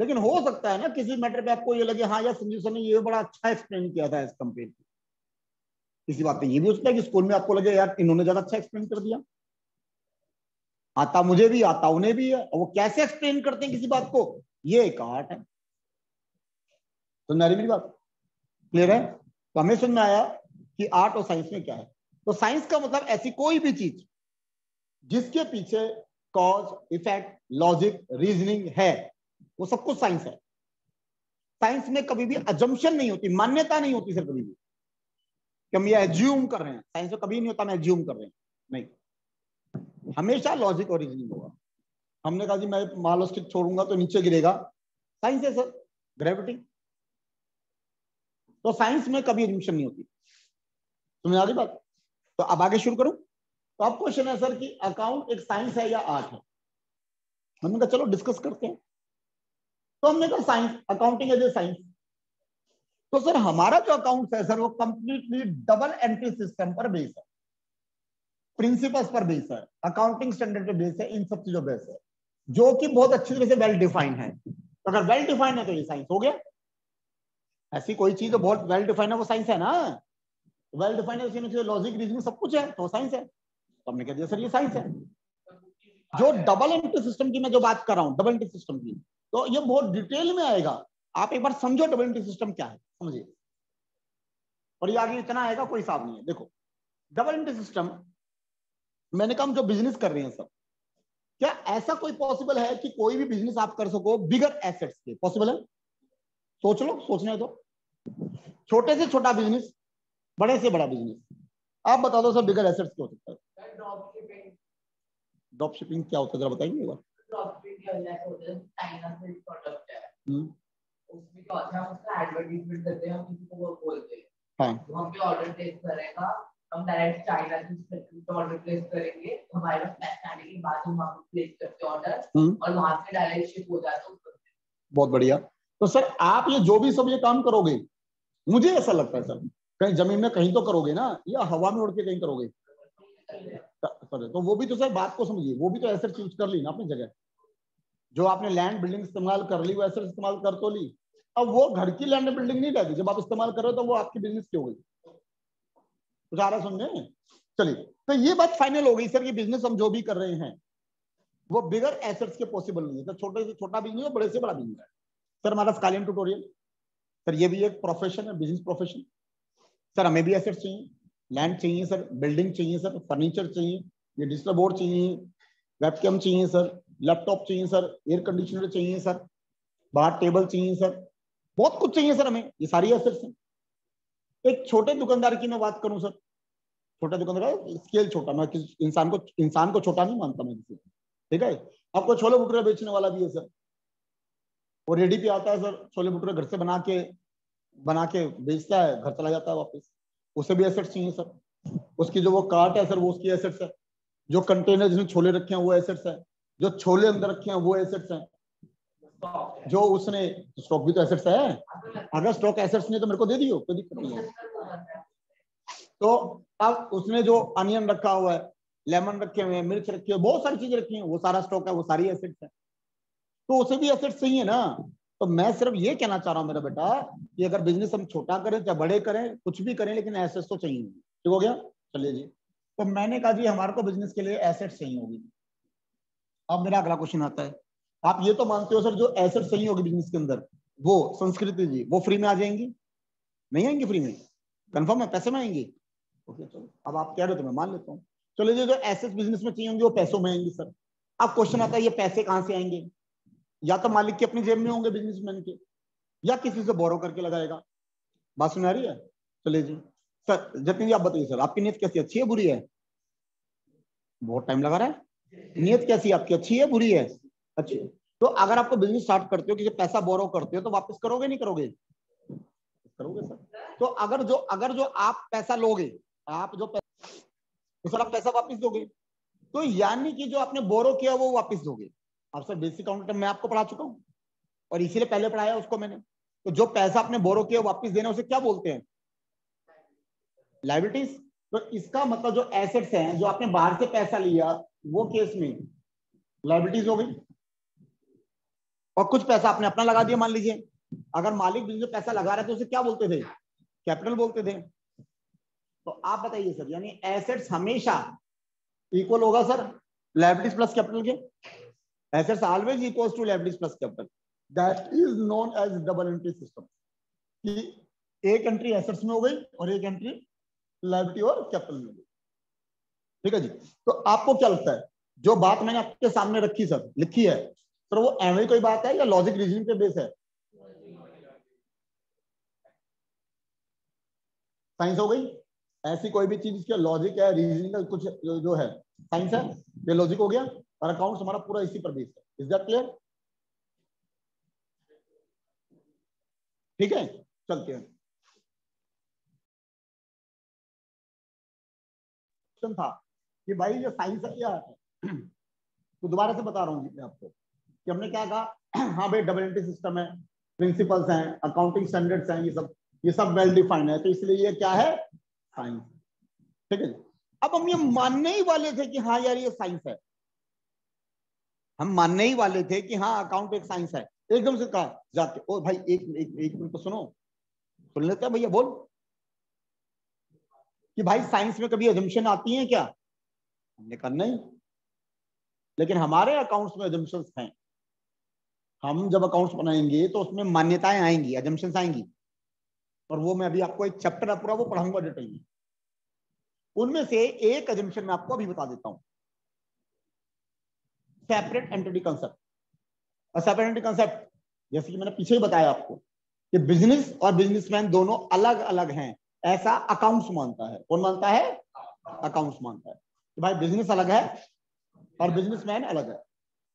लेकिन हो सकता है ना किसी मैटर पे आपको ये लगे हाँ यार संजीव सर ने ये बड़ा अच्छा एक्सप्लेन किया था एज कम्पेयर टू, किसी बात पे ये भी हो सकता है कि स्कूल में आपको लगे यार इन्होंने ज्यादा अच्छा एक्सप्लेन कर दिया, आता मुझे भी आता उन्हें भी है, और वो कैसे एक्सप्लेन करते हैं किसी बात को ये एक आर्ट है। समझ आ रही मेरी बात? क्लियर है? तो हमें समझ में आया कि आर्ट और साइंस में क्या है। तो साइंस का मतलब ऐसी कोई भी चीज जिसके पीछे कॉज इफेक्ट लॉजिक रीजनिंग है, वो सब कुछ साइंस है। साइंस में कभी भी अजम्पशन नहीं होती, मान्यता नहीं होती सर कभी भी कि हम ये एज्यूम कर रहे हैं। साइंस में कभी नहीं होता हम एज्यूम कर रहे हैं, नहीं, हमेशा लॉजिक और रीजनिंग होगा। हमने कहा जी मैं मालो स्टिक छोड़ूंगा तो नीचे गिरेगा, साइंस है सर, ग्रेविटी। तो साइंस में कभी एज्यूम्पशन नहीं होती। समझ आ रही बात? तो अब आगे शुरू करूं। तो अब क्वेश्चन है सर कि अकाउंट एक साइंस है या आर्ट है? हमने कहा चलो डिस्कस करते हैं। तो हमने कहा science, accounting as a science. तो सर हमारा जो अकाउंट है सर वो कंप्लीटली डबल एंट्री सिस्टम पर बेस है, प्रिंसिपल्स पर बेस है, अकाउंटिंग स्टैंडर्ड पे बेस है, इन सब चीजों पर बेस है, जो कि बहुत अच्छी तरह से वेल डिफाइंड है। तो अगर वेल डिफाइंड है तो ये साइंस हो गया। ऐसी कोई चीज तो बहुत वेल डिफाइंड है वो साइंस है ना, वेल डिफाइंड है, उसमें लॉजिक रीजनिंग सब कुछ है, तो साइंस है। तो हमने कह दिया सर ये साइंस है। जो डबल एंट्री सिस्टम की मैं जो बात कर रहा हूँ, डबल एंट्री सिस्टम की, तो ये बहुत डिटेल में आएगा, आप एक बार समझो डबल एंट्री सिस्टम क्या है, समझिए। और ये आगे इतना आएगा कोई हिसाब नहीं है। देखो डबल एंट्री सिस्टम, मैंने कहा हम जो बिजनेस कर रहे हैं सब, क्या ऐसा कोई पॉसिबल है कि कोई भी बिजनेस आप कर सको बिगर एसेट्स के? पॉसिबल है? सोच लो, सोचने दो। छोटे से छोटा बिजनेस, बड़े से बड़ा बिजनेस, आप बता दो सर बिगर एसेट्स क्या हो सकता है? ड्रॉप शिपिंग क्या होता है जरा बताएंगे एक बार? बहुत बढ़िया। तो सर आप ये जो भी सब ये काम करोगे, मुझे ऐसा लगता है सर कहीं जमीन में कहीं तो करोगे ना, या हवा में उड़ के कहीं करोगे? तो वो भी तो सर बात को समझिए, वो भी तो ऐसे चूज कर ली ना अपनी जगह। जो आपने लैंड बिल्डिंग इस्तेमाल कर ली वो ऐसे इस्तेमाल कर तो ली, अब वो घर की लैंड बिल्डिंग नहीं रहती जब आप इस्तेमाल कर रहे हो, तो वो आपकी बिजनेस की हो गई। कुछ आ रहा समझे? चलिए, तो ये बात फाइनल हो गई सर कि बिजनेस हम जो भी कर रहे हैं वो बिगर एसेट्स के पॉसिबल नहीं है। तो छोटे से छोटा बिजनेस और बड़े से बड़ा बिजनेस है। सर हमारा स्काइलाइन ट्यूटोरियल सर ये भी एक प्रोफेशन है, बिजनेस प्रोफेशन। सर हमें भी एसेट्स चाहिए, लैंड चाहिए सर, बिल्डिंग चाहिए सर, फर्नीचर चाहिए, ये डिजिटल बोर्ड चाहिए, वेबकैम चाहिए सर, लैपटॉप चाहिए सर, एयर कंडीशनर चाहिए सर, बाहर टेबल चाहिए सर, बहुत कुछ चाहिए सर हमें, ये सारी एसेट्स हैं। एक छोटे दुकानदार की मैं बात करूं सर, छोटा दुकानदार, स्केल छोटा, मैं किसी इंसान को इंसान को छोटा नहीं मानता मैं किसी, ठीक है। आपको छोले भटूरे बेचने वाला भी है सर, वो रेडी पे आता है सर, छोले भटूरे घर से बना के बना के बेचता है, घर चला जाता है वापस, उसे भी एसेट्स चाहिए सर। उसकी जो वो कार्ट है सर वो उसकी एसेट्स है, जो कंटेनर जिसमें छोले रखे हैं वो एसेट्स है, जो छोले अंदर रखे हैं वो एसेट्स हैं, जो उसने स्टॉक भी तो एसेट्स है। अगर स्टॉक एसेट्स नहीं तो मेरे को दे दियो, कोई दिक्कत नहीं है। तो अब उसने जो अनियन रखा हुआ है, लेमन रखे हुए हैं, मिर्च रखी हुई है, बहुत सारी चीजें रखी हैं, वो सारा स्टॉक है, वो सारी एसेट्स है, तो उसे भी एसेट्स चाहिए ना। तो मैं सिर्फ ये कहना चाह रहा हूँ मेरा बेटा कि अगर बिजनेस हम छोटा करें चाहे बड़े करें, कुछ भी करें, लेकिन एसेट्स तो चाहिए होगी। ठीक हो गया? चलिए जी, तो मैंने कहा जी हमारे को बिजनेस के लिए एसेट्स चाहिए होगी। अब मेरा अगला क्वेश्चन आता है, आप ये तो मानते हो सर जो एसेट्स चाहिए होगी बिजनेस के अंदर वो संस्कृति जी वो फ्री में आ जाएंगी? नहीं आएंगी फ्री में, कन्फर्म है, पैसे में आएंगी। ओके चलो, अब आप कह रहे हो तो मैं मान लेता हूँ। चलो जी, जो एसेट्स बिजनेस में चाहिए होंगे वो पैसों में आएंगी सर। अब क्वेश्चन आता है ये पैसे कहाँ से आएंगे? या तो मालिक के अपनी जेब में होंगे बिजनेसमैन के, या किसी से बोरो करके लगाएगा। बात सुना रही है? चलिए जी सर, जतिन जी आप बताइए सर आपकी नीयत कैसी, अच्छी है बुरी है? बहुत टाइम लगा रहा है। नीयत कैसी आपकी, अच्छी है बुरी है? अच्छी। तो अगर आपको बिजनेस स्टार्ट करते हो, किसी पैसा बोरो करते हो, तो वापस करोगे नहीं करोगे? करोगे सर। तो अगर जो अगर जो आप पैसा लोगे, आप जो पैसा, तो सर आप पैसा वापिस दोगे, तो यानी कि जो आपने बोरो किया वो वापिस दोगे। आप सर बेसिक अकाउंटिंग मैं आपको पढ़ा चुका हूँ और इसीलिए पहले पढ़ाया उसको मैंने। तो जो पैसा आपने बोरो किया वापस देना उसे क्या बोलते हैं? लायबिलिटीज। तो इसका मतलब जो एसेट्स हैं, जो आपने बाहर से पैसा लिया वो केस में लायबिलिटीज हो गई, और कुछ पैसा आपने अपना लगा दिया। मान लीजिए अगर मालिक जो पैसा लगा रहा था उसे क्या बोलते थे? कैपिटल बोलते थे। तो आप बताइए सर, यानी एसेट्स हमेशा इक्वल होगा सर लायबिलिटीज प्लस कैपिटल के। Assets always equals to liabilities plus capital, that is known as double entry system. एक एंट्री एसेट्स में हो गई और एक एंट्री लायबिलिटी और कैपिटल में हो गई। ठीक है जी। तो आपको क्या लगता है जो बात मैंने आपके सामने रखी सर, लिखी है सर, वो एमवी कोई बात है या लॉजिक रीजनिंग पे बेस है? साइंस हो गई। ऐसी कोई भी चीज इसके लॉजिक है, रीजनिंग कुछ जो है साइंस है, ये लॉजिक हो गया, और अकाउंट्स हमारा पूरा इसी पर बेस्ड है। Is that clear? ठीक है, चलते हैं। क्वेश्चन था कि भाई ये साइंस है क्या है, तो दोबारा से बता रहा हूँ मैं आपको कि हमने क्या कहा। हाँ भाई डबल एंट्री सिस्टम है, प्रिंसिपल्स हैं, अकाउंटिंग स्टैंडर्ड्स हैं, ये सब ये सब वेल डिफाइंड है, तो इसलिए ये क्या है साइंस। ठीक है। अब हम ये मानने ही वाले थे कि हाँ यार ये साइंस है, हम मानने ही वाले थे कि हाँ अकाउंट एक साइंस है। एकदम से कहा जाते ओ भाई एक एक एक मिनट तो सुनो, सुन लेते हैं भैया बोल कि भाई साइंस में कभी अजम्पशन आती है क्या? हमने कहा नहीं, लेकिन हमारे अकाउंट्स में अजम्पशंस हैं। हम जब अकाउंट्स बनाएंगे तो उसमें मान्यताएं आएंगी, अजम्पशंस आएंगी, और वो मैं अभी आपको एक चैप्टर है पूरा वो पढ़ाऊंगा डिटेल में। उनमें से एक अजम्पशन मैं आपको अभी बता देता हूं, सेपरेट एंटिटी कंसेप्ट। और सेपरेट एंटिटी कंसेप्ट जैसे कि मैंने पीछे ही बताया आपको कि बिजनेस और बिजनेसमैन दोनों अलग अलग हैं, ऐसा अकाउंट्स मानता है। कौन मानता है? अकाउंट्स मानता है कि भाई बिजनेस अलग है और बिजनेसमैन अलग है।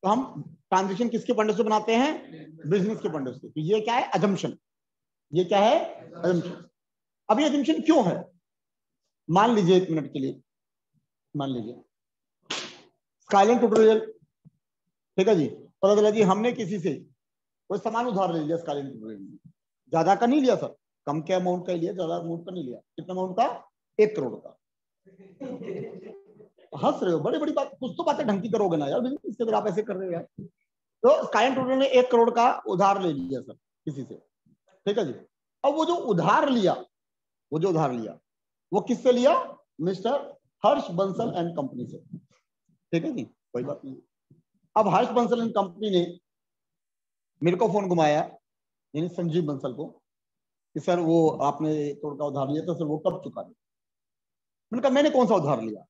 तो हम ट्रांजेक्शन किसके फंडे से बनाते हैं? बिजनेस के फंडे से। तो ये क्या है? अजम्पशन। ये क्या है? अजम्पशन। अब ये अजम्पशन क्यों है? मान लीजिए एक मिनट के लिए, मान लीजिए स्काईलाइन ट्यूटोरियल, ठीक है जी, पता चला जी हमने किसी से कोई सामान उधार ले लिया स्काईलाइन ट्यूटोरियल में, ज्यादा का नहीं लिया सर, कम के अमाउंट का ही लिया, ज्यादा अमाउंट का नहीं लिया। कितना अमाउंट का? एक करोड़ का। हंस रहे हो? बड़ी बड़ी बात, कुछ तो बातें ढंग की करोगे ना यार, इससे अगर आप ऐसे कर रहे हो। तो स्काईलाइन ट्यूटोरियल ने एक करोड़ का उधार ले लिया सर किसी से, ठीक है जी। अब वो जो उधार लिया, वो जो उधार लिया वो किससे लिया? Mister Harsh Bansal and company से, ठीक है जी, कोई बात नहीं। अब हर्ष बंसल एंड कंपनी ने मेरे को फोन घुमाया, यानी संजीव बंसल को, कि सर वो आपने करोड़ का उधार लिया था सर, वो कब चुका? मैंने कहा मैंने कौन सा उधार लिया?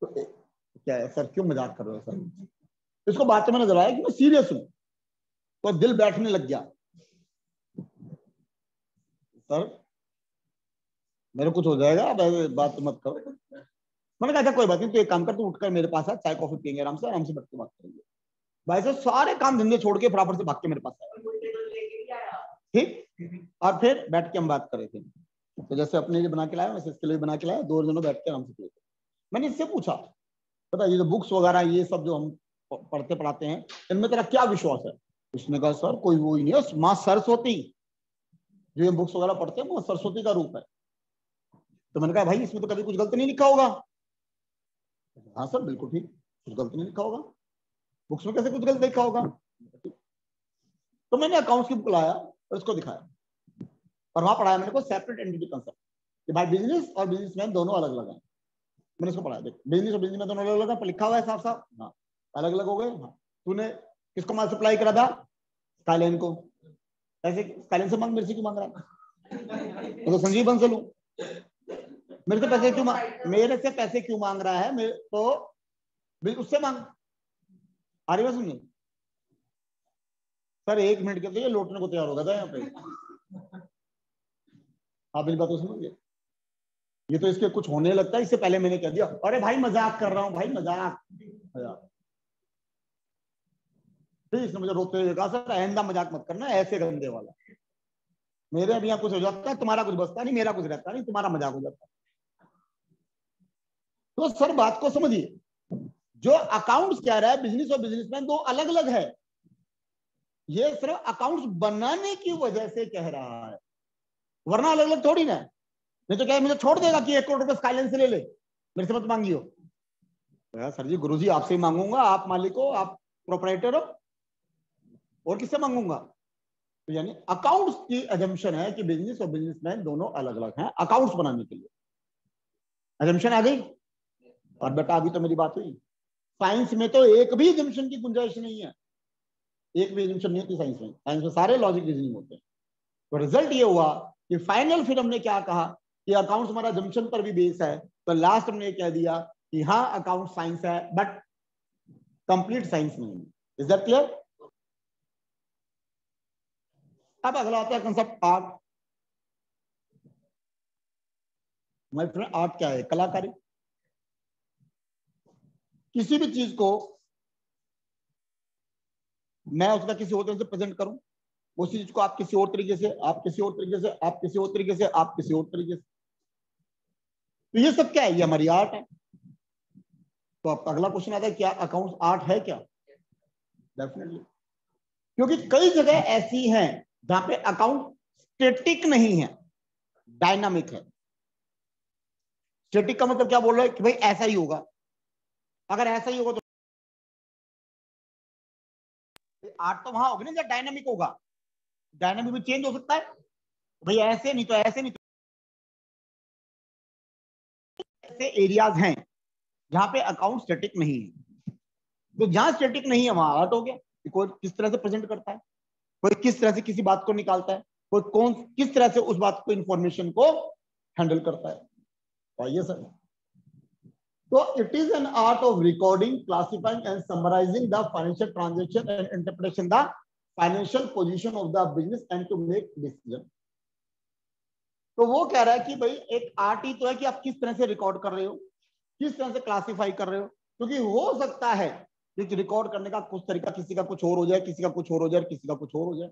तो क्या है सर, क्यों मजाक कर रहे हो सर? इसको बात में नजर आया कि मैं सीरियस हूं, तो दिल बैठने लग गया। सर मेरे कुछ हो जाएगा, अब बात मत करो। मैंने कहा था कोई बात नहीं, तो एक काम कर, तू उठकर मेरे पास आ, चाय कॉफी पियेंगे आराम से, आराम से बैठ के बात करेंगे। भाई साहब सारे काम धंधे छोड़ के फटाफट से भाग के मेरे पास आया, ठीक, और फिर बैठ के हम बात कर रहे थे। तो जैसे अपने लिए बना के लाया वैसे इसके लिए बना के लाया, दो दोनों बैठ के आराम से पिए। मैंने इससे पूछा, पता ये जो बुक्स वगैरह ये सब जो हम पढ़ते पढ़ाते हैं, इनमें तेरा क्या विश्वास है? उसने कहा सर कोई वो ही नहीं है, माँ सरस्वती, जो ये बुक्स वगैरह पढ़ते हैं वो सरस्वती का रूप है। तो मैंने कहा भाई इसमें तो कभी कुछ गलत नहीं लिखा होगा? हाँ सर बिल्कुल ठीक, कुछ गलत नहीं लिखा होगा, बुक्स में कैसे कुछ गलत लिखा होगा? तो मैंने अकाउंट्स की बुक लाया और इसको दिखाया, और वहां पढ़ाया मैंने को सेपरेट एंटिटी कंसेप्ट, कि भाई बिजनेस और बिजनेसमैन दोनों अलग अलग हैं। मैंने इसको पढ़ाया, देख बिजनेस और बिजनेसमैन दोनों अलग अलग है, लिखा हुआ है साफ साफ, हाँ अलग अलग हो गए। हाँ तूने किसको माल सप्लाई करा था? स्काईलाइन को। ऐसे स्काईलाइन से मांग, मेरे से क्यों मांग रहा है? तो संजीव बंसल हूँ, मेरे से पैसे क्यों मांग मेरे से पैसे क्यों मांग रहा है? मेरे तो उससे मांग। अरे बस सुनिए सर, एक मिनट के लिए लौटने को तैयार होगा था यहाँ पे। आप मेरी बात सुनोगे? ये तो इसके कुछ होने लगता है, इससे पहले मैंने कह दिया अरे भाई मजाक कर रहा हूँ, भाई मजाक मजाक। फिर इसने मुझे रोकते हुए कहा सर आइंदा मजाक मत करना ऐसे गंदे वाला, मेरे अभी यहाँ कुछ हो जाता है तुम्हारा कुछ बचता नहीं, मेरा कुछ रहता नहीं, तुम्हारा मजाक हो जाता है। तो सर बात को समझिए, जो अकाउंट्स क्या रहा है, बिजनेस और बिजनेसमैन दो अलग अलग है, ये सिर्फ अकाउंट्स बनाने की वजह से कह रहा है, वरना अलग अलग थोड़ी ना। नहीं तो क्या मुझे छोड़ देगा कि एक करोड़ रुपए स्काईलाइन से ले ले, मेरे से मत मांगी हो। तो सर जी गुरुजी आपसे ही मांगूंगा, आप मालिक हो, आप प्रोपराइटर हो, और किससे मांगूंगा। तो यानी अकाउंट्स की अजम्पशन है कि बिजनेस और बिजनेसमैन दोनों अलग अलग हैं अकाउंट्स बनाने के लिए। अजम्पशन आ गई। और बेटा अभी तो मेरी बात हुई, साइंस में तो एक भी अजम्पशन की गुंजाइश नहीं है, एक भी अजम्पशन नहीं होती साइंस में। साइंस में सारे लॉजिक रीजनिंग होते हैं। तो रिजल्ट ये हुआ कि फाइनल फिर हमने क्या कहा कि अकाउंट्स हमारा अजम्पशन पर भी बेस है, तो लास्ट हमने कह दिया कि हाँ अकाउंट साइंस है बट कंप्लीट साइंस नहीं है। Is that clear. अब अगला आता है concept art. My friend art क्या है? कलाकारी। किसी भी चीज को मैं उसका किसी और तरह से प्रेजेंट करूं, उस चीज को आप किसी और तरीके से, आप किसी और तरीके से, आप किसी और तरीके से, आप किसी और तरीके से, तो ये सब क्या है? ये हमारी आर्ट है। तो अब अगला क्वेश्चन आता है क्या अकाउंट्स आर्ट है क्या? डेफिनेटली, क्योंकि कई जगह ऐसी हैं जहां पे अकाउंट स्टैटिक नहीं है, डायनामिक है। स्टैटिक का मतलब क्या बोल रहा है कि भाई ऐसा ही होगा, अगर ऐसा ही होगा तो आर्ट तो वहां होगा ना जब डायनामिक होगा। डायनामिक भी चेंज हो सकता है भाई, ऐसे नहीं तो ऐसे नहीं तो ऐसे एरियाज हैं जहां पे अकाउंट स्टैटिक नहीं है। तो जहां स्टैटिक नहीं है वहां आर्ट हो गया। कोई किस तरह से प्रेजेंट करता है, कोई किस तरह से किसी बात को निकालता है, कोई कौन किस तरह से उस बात को इंफॉर्मेशन को हैंडल करता है। और ये सर तो it is an art of recording, classifying and summarising the financial transaction and interpretation the financial position of the business and to make decision. तो वो कह रहा है कि भाई एक आर्ट ही तो है कि आप किस तरह से रिकॉर्ड कर रहे हो, किस तरह से क्लासिफाई कर रहे हो, क्योंकि हो सकता है रिकॉर्ड करने का कुछ तरीका किसी का कुछ और हो जाए, किसी का कुछ और हो जाए, किसी का कुछ और हो जाए।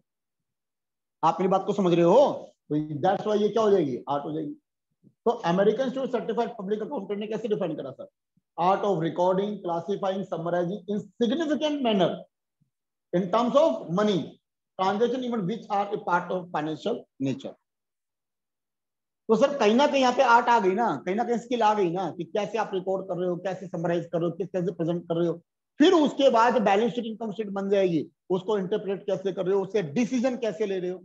आप मेरी बात को समझ रहे हो? तो दैट्स व्हाई ये क्या हो जाएगी? आर्ट हो जाएगी। तो American standard certified public accountant ने कैसे डिफाइन करा sir? Art of recording, classifying, summarising in significant manner in terms of money transaction even which are a part of financial nature. तो सर कहीं ना कहीं यहाँ पे आर्ट आ गई ना, कहीं ना कहीं स्किल आ गई ना कि कैसे आप रिकॉर्ड कर रहे हो, कैसे समराइज कर रहे हो, किस तरह से प्रेजेंट कर रहे हो। फिर उसके बाद बैलेंस शीट इनकम स्टेट बन जाएगी, उसको इंटरप्रेट कैसे कर रहे हो, उससे डिसीजन कैसे ले रहे हो।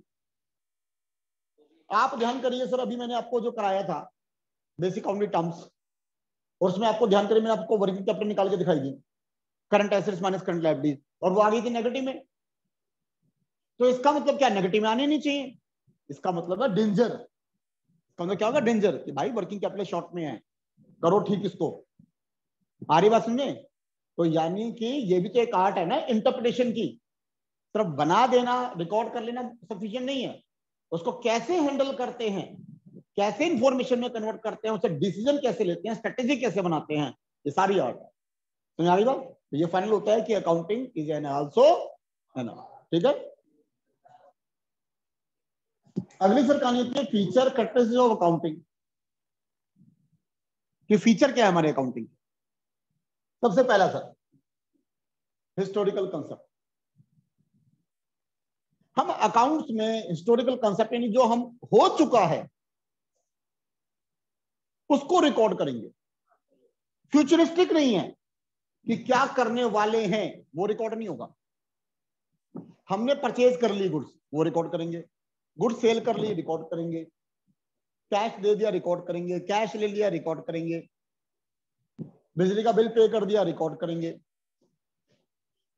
आप ध्यान करिए सर, अभी मैंने आपको जो कराया था बेसिक अकाउंटिंग टर्म्स, और उसमें आपको ध्यान करिए मैंने आपको वर्किंग कैपिटल निकाल के दिखाई दी, current assets minus current liabilities, और वो आ गई थी नेगेटिव में। तो इसका मतलब क्या? नेगेटिव में आने नहीं चाहिए। इसका मतलब है डेंजर। इसका मतलब क्या होगा? डेंजर कि भाई वर्किंग कैपिटल शॉर्ट में है, करो ठीक इसको। आ रही बात सुनिए। तो यानी कि ये भी तो एक आर्ट है ना इंटरप्रिटेशन की। सिर्फ बना देना, रिकॉर्ड कर लेना सफिशिएंट नहीं है, उसको कैसे हैंडल करते हैं, कैसे इंफॉर्मेशन में कन्वर्ट करते हैं, उसे डिसीजन कैसे लेते हैं, स्ट्रेटेजी कैसे बनाते हैं, ये सारी आर्ट है। समझ आ रही बात? तो ये फाइनल होता है कि accounting is an also an art. ठीक है। अगली सर कहानी होती है फीचर कैरेक्टरिस्टिक्स ऑफ अकाउंटिंग। कि फीचर क्या है हमारे अकाउंटिंग। सबसे पहला सर हिस्टोरिकल कंसेप्ट। हम अकाउंट्स में हिस्टोरिकल कंसेप्ट यानी जो हम हो चुका है उसको रिकॉर्ड करेंगे। फ्यूचरिस्टिक नहीं है कि क्या करने वाले हैं वो रिकॉर्ड नहीं होगा। हमने परचेज कर ली गुड्स, वो रिकॉर्ड करेंगे। गुड्स सेल कर ली, रिकॉर्ड करेंगे। कैश दे दिया, रिकॉर्ड करेंगे। कैश ले लिया, रिकॉर्ड करेंगे। बिजली का बिल पे कर दिया, रिकॉर्ड करेंगे।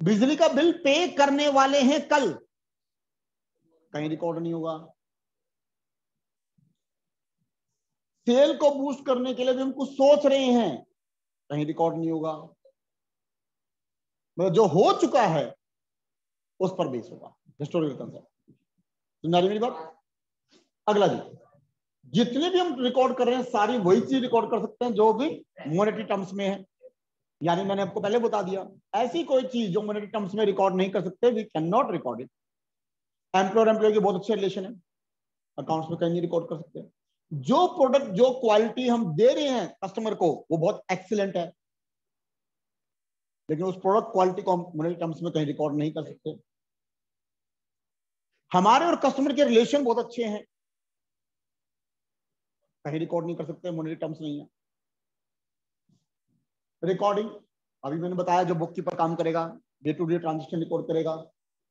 बिजली का बिल पे करने वाले हैं कल, कहीं रिकॉर्ड नहीं होगा। सेल को बूस्ट करने के लिए भी हम कुछ सोच रहे हैं, कहीं रिकॉर्ड नहीं होगा। मतलब जो हो चुका है उस पर बेस होगा हिस्टोरिकल कंसेप्ट। समझ आ रही मेरी बात? अगला जी जितने भी हम रिकॉर्ड कर रहे हैं सारी वही चीज रिकॉर्ड कर सकते हैं जो भी मॉनेटरी टर्म्स में है। यानी मैंने आपको पहले बता दिया ऐसी कोई चीज जो मॉनेटरी टर्म्स में रिकॉर्ड नहीं कर सकते, we can not record it. Employer employer की बहुत अच्छे रिलेशन है, अकाउंट्स में कहीं नहीं रिकॉर्ड कर सकते। जो प्रोडक्ट जो क्वालिटी हम दे रहे हैं कस्टमर को वो बहुत एक्सीलेंट है, लेकिन उस प्रोडक्ट क्वालिटी को हम मॉनेटरी टर्म्स में कहीं रिकॉर्ड नहीं कर सकते। हमारे और कस्टमर के रिलेशन बहुत अच्छे हैं, कहीं रिकॉर्ड नहीं कर सकते, मोनेटरी टर्म्स नहीं है। रिकॉर्डिंग अभी मैंने बताया जो बुक कीपर काम करेगा, day to day transaction record करेगा।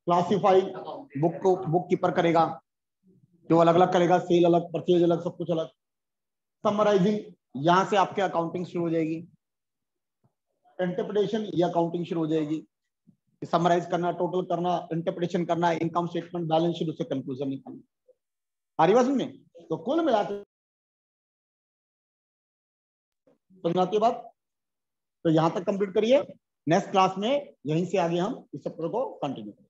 क्लासिफाई बुक को बुक कीपर करेगा, जो अलग अलग करेगा, सेल अलग, परचेज अलग, सब कुछ अलग। समराइजिंग, यहाँ से आपके अकाउंटिंग शुरू हो जाएगी। इंटरप्रिटेशन, ये अकाउंटिंग शुरू हो जाएगी, समराइज करना, टोटल करना, इंटरप्रिटेशन करना, इनकम स्टेटमेंट, बैलेंस शीट, उससे कंक्लूजन निकालना। आर्यवास में तो कुल मिलाकर समझाते बात तो यहाँ तक कंप्लीट करिए। नेक्स्ट क्लास में यहीं से आगे हम इस चैप्टर को कंटिन्यू करेंगे।